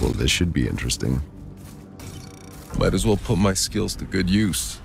Well, this should be interesting. Might as well put my skills to good use.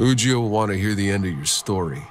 Ujio will want to hear the end of your story.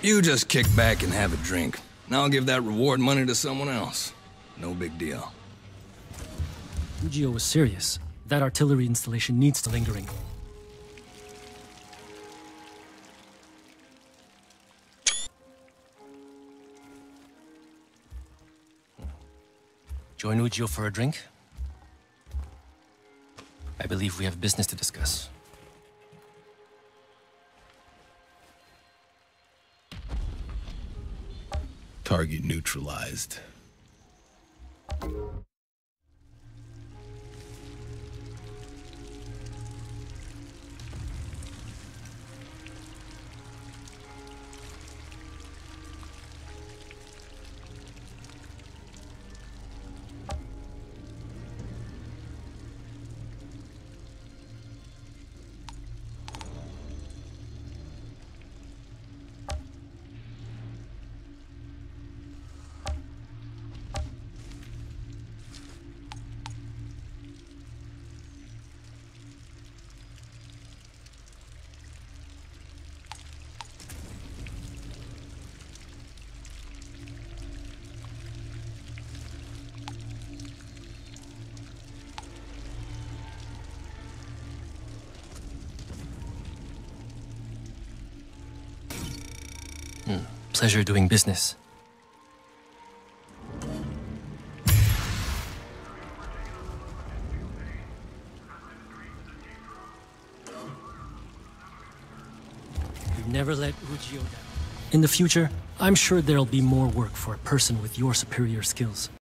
You just kick back and have a drink. Now I'll give that reward money to someone else. No big deal. Ujio was serious. That artillery installation needs to lingering. Join Ujio for a drink? I believe we have business to discuss. Target neutralized. pleasure doing business. You never let Ujio down. In the future, I'm sure there'll be more work for a person with your superior skills.